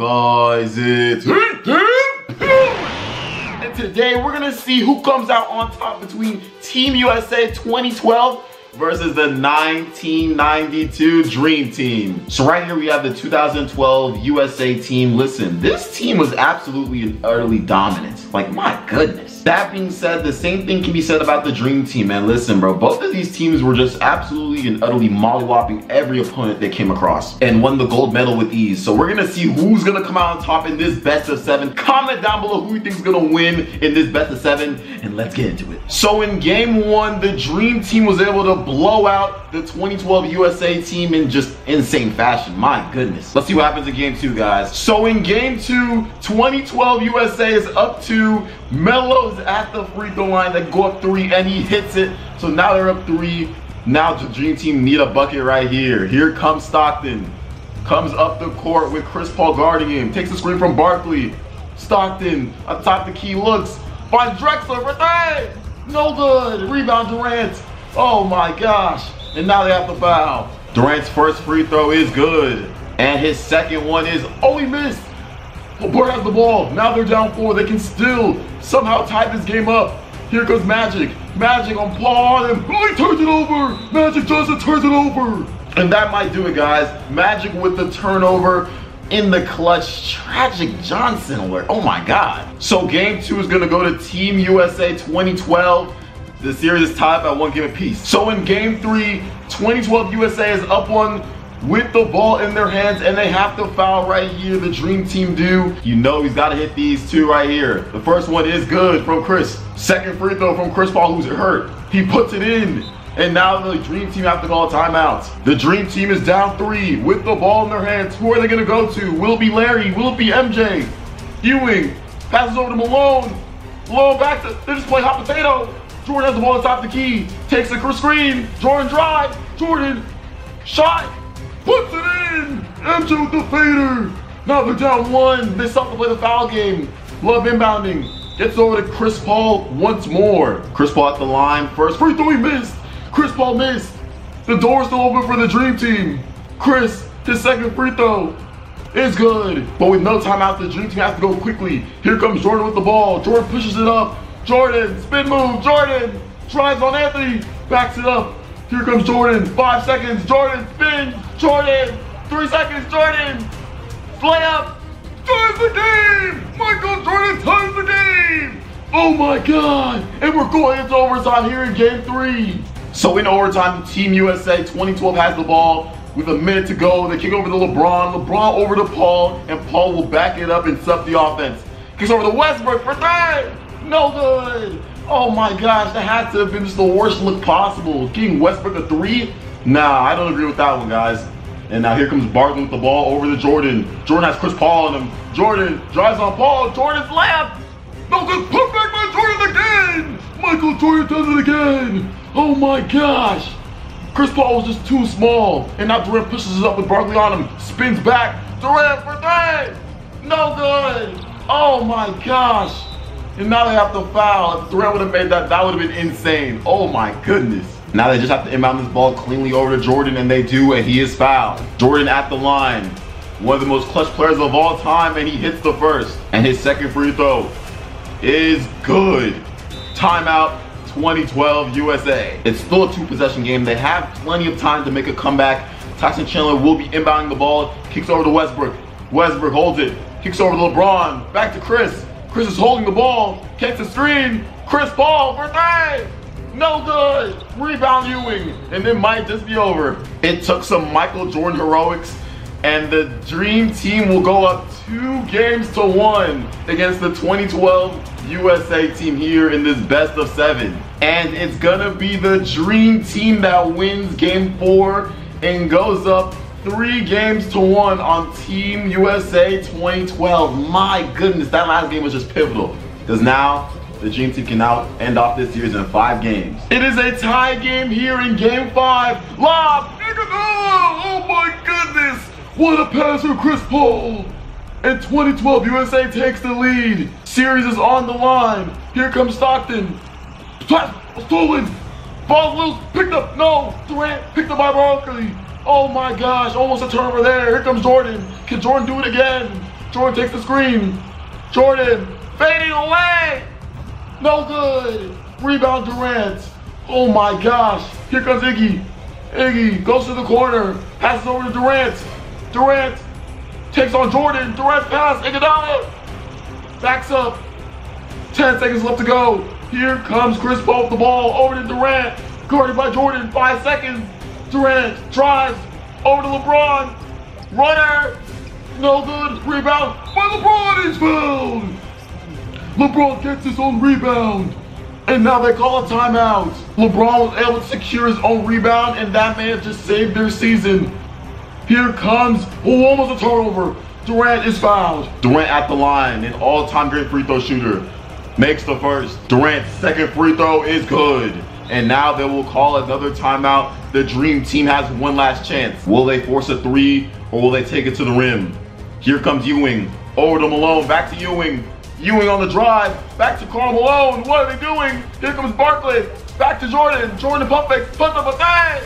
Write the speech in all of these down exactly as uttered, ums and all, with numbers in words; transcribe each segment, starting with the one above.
guys? It's and today we're gonna see who comes out on top between Team U S A twenty twelve versus the nineteen ninety-two Dream Team. So right here we have the two thousand twelve U S A team. Listen, this team was absolutely an early dominance. Like, my goodness. That being said, the same thing can be said about the Dream Team, man. Listen, bro, both of these teams were just absolutely and utterly mollywopping every opponent they came across and won the gold medal with ease. So we're gonna see who's gonna come out on top in this best of seven. Comment down below who you think's gonna win in this best of seven, and let's get into it. So in game one, the Dream Team was able to blow out the twenty twelve U S A team in just insane fashion. My goodness. Let's see what happens in game two, guys. So in game two, twenty twelve U S A is up two. Melo's at the free throw line. They go up three and he hits it. So now they're up three. Now the Dream Team need a bucket right here. Here comes Stockton. Comes up the court with Chris Paul guarding him. Takes a screen from Barkley. Stockton atop the key looks. Finds Drexler for three. No good. Rebound Durant. Oh my gosh, and now they have to foul. Durant's first free throw is good, and his second one is, oh, he missed. LeBron has the ball, now they're down four. They can still somehow tie this game up. Here goes Magic, Magic on Paul, and oh, he turns it over. Magic Johnson turns it over. And that might do it, guys. Magic with the turnover in the clutch. Tragic Johnson alert, oh my God. So game two is gonna go to Team U S A twenty twelve. The series is tied by one game apiece. So in game three, twenty twelve U S A is up one with the ball in their hands, and they have to foul right here. The Dream Team do. You know he's got to hit these two right here. The first one is good from Chris. Second free throw from Chris Paul, who's hurt. He puts it in, and now the Dream Team have to call a timeout. The Dream Team is down three with the ball in their hands. Who are they going to go to? Will it be Larry? Will it be M J? Ewing passes over to Malone. Malone back to, they're just playing hot potato. Jordan has the ball atop the key, takes a screen, Jordan drive, Jordan, shot, puts it in, M J with the fader. Now they're down one, they stop to play the foul game. Love inbounding, gets over to Chris Paul once more. Chris Paul at the line, first free throw he missed, Chris Paul missed. The door's still open for the Dream Team. Chris, his second free throw is good, but with no timeout, the Dream Team has to go quickly. Here comes Jordan with the ball, Jordan pushes it up, Jordan, spin move, Jordan, drives on Anthony, backs it up. Here comes Jordan, five seconds, Jordan, spin, Jordan, three seconds, Jordan, layup, ties the game! Michael Jordan ties the game! Oh my God, and we're going into overtime here in game three. So in overtime, Team U S A twenty twelve has the ball with a minute to go. They kick over to LeBron, LeBron over to Paul, and Paul will back it up and sub the offense. Kicks over to Westbrook for three! No good. Oh my gosh, that had to have been just the worst look possible. Getting Westbrook a three? Nah, I don't agree with that one, guys. And now here comes Barton with the ball over to Jordan. Jordan has Chris Paul on him. Jordan drives on Paul. Jordan's left. No good. Put back by Jordan again. Michael Jordan does it again. Oh my gosh. Chris Paul was just too small. And now Durant pushes it up with Barkley on him. Spins back. Durant for three. No good. Oh my gosh. And now they have to foul. If Durant would have made that, that would have been insane. Oh my goodness. Now they just have to inbound this ball cleanly over to Jordan, and they do, and he is fouled. Jordan at the line. One of the most clutch players of all time, and he hits the first. And his second free throw is good. Timeout, twenty twelve U S A. It's still a two possession game. They have plenty of time to make a comeback. Tyson Chandler will be inbounding the ball. Kicks over to Westbrook. Westbrook holds it. Kicks over to LeBron. Back to Chris. Chris is holding the ball, catch the screen, Chris Paul for three! No good! Rebound Ewing, and it might just be over. It took some Michael Jordan heroics, and the Dream Team will go up two games to one against the twenty twelve U S A team here in this best of seven. And it's gonna be the Dream Team that wins game four and goes up three games to one on Team U S A twenty twelve. My goodness, that last game was just pivotal, because now the Dream Team can now end off this series in five games. It is a tie game here in game five. Lob, oh my goodness. What a pass from Chris Paul. And twenty twelve U S A takes the lead. Series is on the line. Here comes Stockton. Stolen. Ball's loose, picked up, no. Durant picked up by Barkley. Oh my gosh, almost a turnover there. Here comes Jordan. Can Jordan do it again? Jordan takes the screen. Jordan fading away. No good. Rebound Durant. Oh my gosh. Here comes Iggy. Iggy goes to the corner. Passes over to Durant. Durant takes on Jordan. Durant pass. Iguodala backs up. ten seconds left to go. Here comes Chris Paul with the ball. Over to Durant. Guarded by Jordan. Five seconds. Durant drives. Over to LeBron. Runner. No good. Rebound. But LeBron is fouled. LeBron gets his own rebound. And now they call a timeout. LeBron was able to secure his own rebound, and that may have just saved their season. Here comes, oh, almost a turnover. Durant is fouled. Durant at the line, an all-time great free throw shooter. Makes the first. Durant's second free throw is good. And now they will call another timeout. The Dream Team has one last chance. Will they force a three, or will they take it to the rim? Here comes Ewing. Over to Malone, back to Ewing. Ewing on the drive, back to Karl Malone. What are they doing? Here comes Barkley, back to Jordan. Jordan pump fake, put up a bang.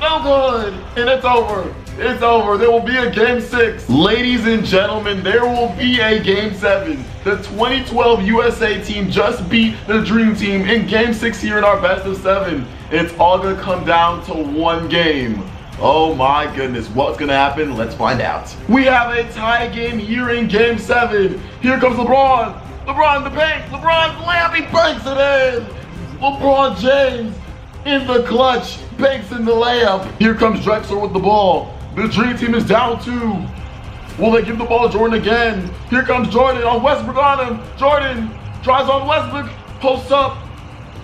No good, and it's over. It's over. There will be a game six. Ladies and gentlemen, there will be a game seven. The twenty twelve U S A team just beat the Dream Team in game six here in our best of seven. It's all gonna come down to one game. Oh my goodness, what's gonna happen? Let's find out. We have a tie game here in game seven. Here comes LeBron. LeBron the bank. LeBron's layup, he banks it in. LeBron James in the clutch, banks in the layup. Here comes Drexler with the ball. The Dream Team is down two. Will they give the ball to Jordan again? Here comes Jordan on Westbrook on him. Jordan drives on Westbrook, posts up.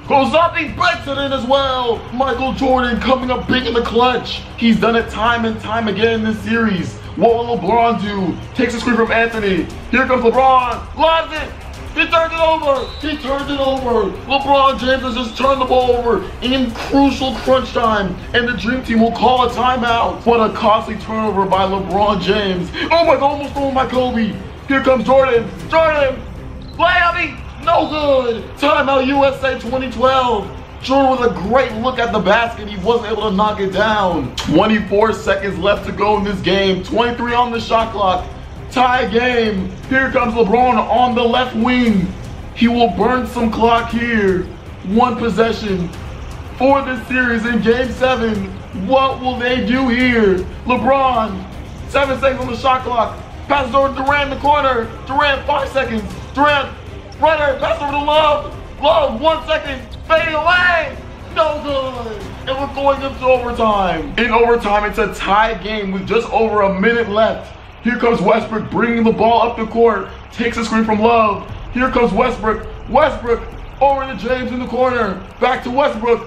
Goes up, he breaks it in as well. Michael Jordan coming up big in the clutch. He's done it time and time again in this series. What will LeBron do? Takes a screen from Anthony. Here comes LeBron, lobs it. He turns it over, he turns it over. LeBron James has just turned the ball over in crucial crunch time, and the Dream Team will call a timeout. What a costly turnover by LeBron James. Oh my God, almost threw my Kobe. Here comes Jordan, Jordan, layup. No good. Timeout U S A twenty twelve. Jordan with a great look at the basket. He wasn't able to knock it down. twenty-four seconds left to go in this game. twenty-three on the shot clock. Tie game. Here comes LeBron on the left wing. He will burn some clock here. One possession for this series in game seven. What will they do here? LeBron, seven seconds on the shot clock. Passes over to Durant in the corner. Durant, five seconds. Durant. Runner, pass over to Love. Love, one second, fade away. No good. And we're going into overtime. In overtime, it's a tie game with just over a minute left. Here comes Westbrook bringing the ball up the court. Takes a screen from Love. Here comes Westbrook. Westbrook over to James in the corner. Back to Westbrook.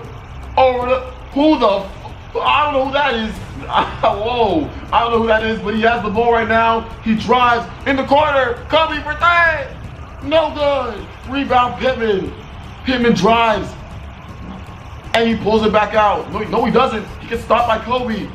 Over to, who the, f I don't know who that is. Whoa, I don't know who that is, but he has the ball right now. He drives in the corner. Kobe for three. No good. Rebound Pittman. Pittman drives. And he pulls it back out. No, no he doesn't. He gets stopped by Kobe.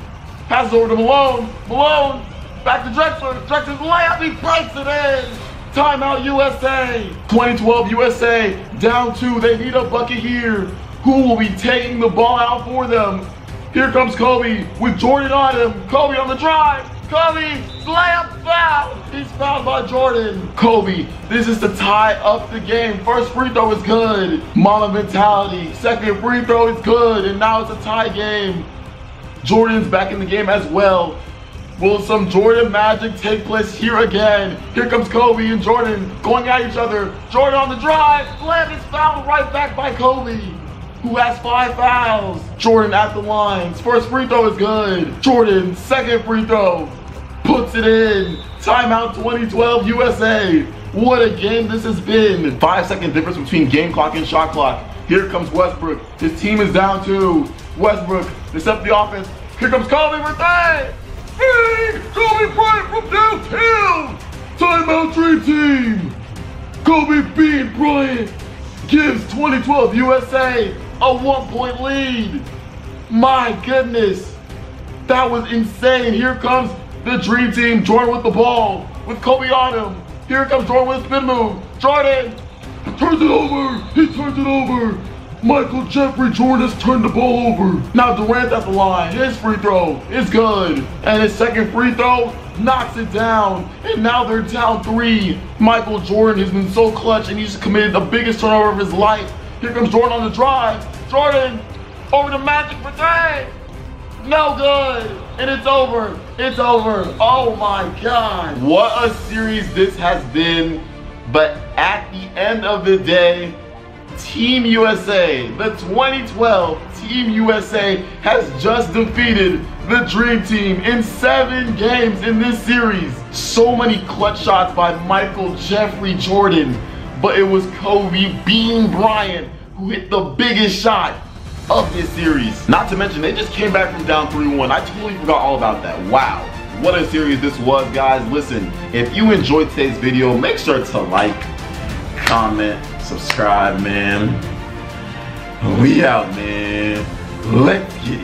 Passes over to Malone. Malone. Back to Drexler. Drexler's layup. He breaks it in. Timeout U S A. twenty twelve U S A. Down two. They need a bucket here. Who will be taking the ball out for them? Here comes Kobe with Jordan on him. Kobe on the drive. Kobe, layup foul. He's fouled by Jordan. Kobe, this is to tie up the game. First free throw is good. Mama mentality. Second free throw is good. And now it's a tie game. Jordan's back in the game as well. Will some Jordan magic take place here again? Here comes Kobe and Jordan going at each other. Jordan on the drive. Layup is fouled right back by Kobe, who has five fouls. Jordan at the lines. First free throw is good. Jordan, second free throw. Puts it in. Timeout twenty twelve U S A. What a game this has been. Five second difference between game clock and shot clock. Here comes Westbrook. His team is down two. Westbrook, they set up the offense. Here comes Kobe with that. Hey, Kobe Bryant from downtown. Timeout Dream Team. Kobe Bean Bryant gives twenty twelve U S A a one point lead. My goodness, that was insane. Here comes the Dream Team. Jordan with the ball, with Kobe on him. Here comes Jordan with a spin move. Jordan turns it over. He turns it over. Michael Jeffrey Jordan has turned the ball over. Now Durant at the line. His free throw is good. And his second free throw knocks it down, and now they're down three. Michael Jordan has been so clutch, and he's committed the biggest turnover of his life. Here comes Jordan on the drive. Jordan, over to Magic for three. No good, and it's over, it's over. Oh my God. What a series this has been, but at the end of the day, Team U S A, the twenty twelve Team U S A has just defeated the Dream Team in seven games in this series. So many clutch shots by Michael Jeffrey Jordan, but it was Kobe Bean Bryant who hit the biggest shot of this series. Not to mention, they just came back from down three one. I totally forgot all about that. Wow. What a series this was, guys. Listen, if you enjoyed today's video, make sure to like, comment, subscribe, man. We out, man. Let's get it.